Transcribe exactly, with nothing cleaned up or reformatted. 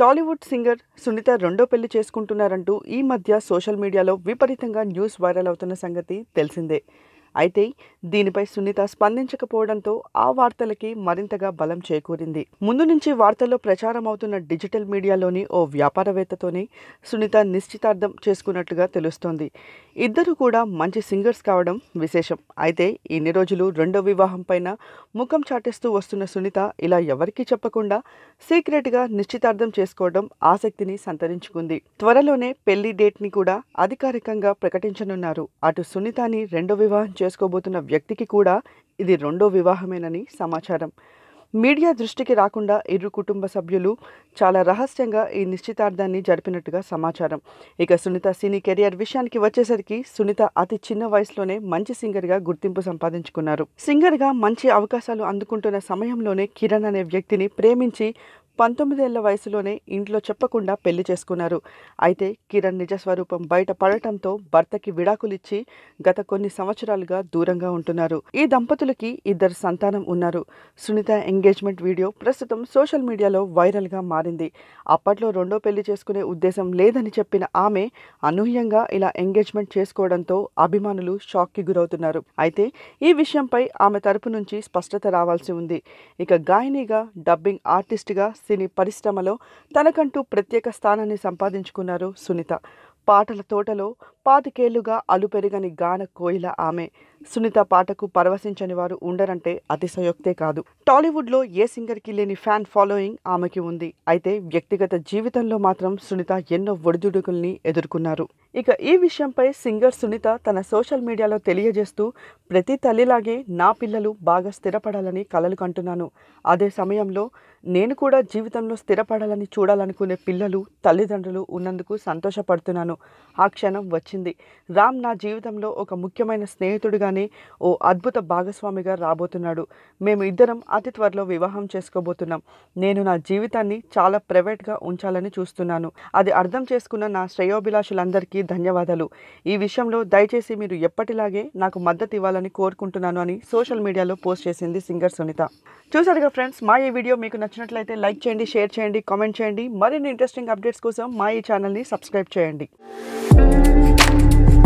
Tollywood singer Sunitha రెండో పెళ్లి చేసుకుంటున్నారంటూ ఈ మధ్య సోషల్ మీడియాలో విపరీతంగా న్యూస్ వైరల్ అవుతున్న సంగతి తెలిసిందే. అయితే దీనిపై సునీత స్పందించకపోవడంతో ఆ వార్తలకి మరింతగా బలం చేకూరింది. ముందు నుంచి వార్తల్లో ప్రచారం అవుతున్న డిజిటల్ మీడియాలోని ఓ వ్యాపారవేత్తతోనే సునీత నిశ్చితార్థం చేసుకున్నట్లుగా తెలుస్తోంది. ఇద్దరు కూడా మంచి సింగర్స్ కావడం విశేషం. అయితే ఇన్ని రోజులు రెండో వివాహం పైన ముఖం చాటేస్తూ వస్తున్న సునీత ఇలా ఎవరికీ చెప్పకుండా సీక్రెట్గా నిశ్చితార్థం చేసుకోవడం ఆసక్తిని సంతరించుకుంది. త్వరలోనే పెళ్లి డేట్ని కూడా అధికారికంగా ప్రకటించనున్నారు. అటు సునీతని రెండో వివాహం చేసుకోబోతున్న వ్యక్తికి కూడా ఇది రెండో వివాహమేనని సమాచారం. మీడియా దృష్టికి రాకుండా ఇరు కుటుంబ సభ్యులు చాలా రహస్యంగా ఈ నిశ్చితార్థాన్ని జరిపినట్టుగా సమాచారం. ఇక సునీత సినీ కెరియర్ విషయానికి వచ్చేసరికి సునీత అతి చిన్న వయసులోనే మంచి సింగర్గా గుర్తింపు సంపాదించుకున్నారు. సింగర్గా మంచి అవకాశాలు అందుకుంటున్న సమయంలోనే కిరణ్ అనే వ్యక్తిని ప్రేమించి పంతొమ్మిదేళ్ల వయసులోనే ఇంట్లో చెప్పకుండా పెళ్లి చేసుకున్నారు. అయితే కిరణ్ నిజస్వరూపం బయట పడటంతో భర్తకి విడాకులిచ్చి గత కొన్ని సంవత్సరాలుగా దూరంగా ఉంటున్నారు. ఈ దంపతులకి ఇద్దరు సంతానం ఉన్నారు. సునీత ఎంగేజ్మెంట్ వీడియో ప్రస్తుతం సోషల్ మీడియాలో వైరల్గా మారింది. అప్పట్లో రెండో పెళ్లి చేసుకునే ఉద్దేశం లేదని చెప్పిన ఆమె అనూహ్యంగా ఇలా ఎంగేజ్మెంట్ చేసుకోవడంతో అభిమానులు షాక్కి గురవుతున్నారు. అయితే ఈ విషయంపై ఆమె తరపు నుంచి స్పష్టత రావాల్సి ఉంది. ఇక గాయనిగా, డబ్బింగ్ ఆర్టిస్ట్గా సినీ పరిశ్రమలో తనకంటూ ప్రత్యేక స్థానాన్ని సంపాదించుకున్నారు సునీత. పాటల తోటలో పాతికేళ్లుగా అలుపెరుగని గాన కోయిల ఆమె. సునీత పాటకు పరవశించని వారు ఉండరంటే అతిశయోక్తే కాదు. టాలీవుడ్లో ఏ సింగర్కి లేని ఫ్యాన్ ఫాలోయింగ్ ఆమెకి ఉంది. అయితే వ్యక్తిగత జీవితంలో మాత్రం సునీత ఎన్నో ఒడిదుడుకుల్ని ఎదుర్కొన్నారు. ఇక ఈ విషయంపై సింగర్ సునీత తన సోషల్ మీడియాలో తెలియజేస్తూ, ప్రతి తల్లిలాగే నా పిల్లలు బాగా స్థిరపడాలని కలలు కంటున్నాను. అదే సమయంలో నేను కూడా జీవితంలో స్థిరపడాలని చూడాలనుకునే పిల్లలు, తల్లిదండ్రులు ఉన్నందుకు సంతోషపడుతున్నాను. ఆ క్షణం వచ్చింది. రామ్ నా జీవితంలో ఒక ముఖ్యమైన స్నేహితుడిగానే ఓ అద్భుత భాగస్వామిగా రాబోతున్నాడు. మేము ఇద్దరం అతి త్వరలో వివాహం చేసుకోబోతున్నాం. నేను నా జీవితాన్ని చాలా ప్రైవేట్గా ఉంచాలని చూస్తున్నాను. అది అర్థం చేసుకున్న నా శ్రేయోభిలాషులందరికీ ధన్యవాదాలు. ఈ విషయంలో దయచేసి మీరు ఎప్పటిలాగే నాకు మద్దతు ఇవ్వాలని కోరుకుంటున్నాను అని సోషల్ మీడియాలో పోస్ట్ చేసింది సింగర్ సునీత. చూసారుగా ఫ్రెండ్స్, మా ఈ వీడియో మీకు నచ్చినట్లయితే లైక్ చేయండి, షేర్ చేయండి, కామెంట్ చేయండి. మరిన్ని ఇంట్రెస్టింగ్ అప్డేట్స్ కోసం మా ఈ ఛానల్ని సబ్స్క్రైబ్ చేయండి.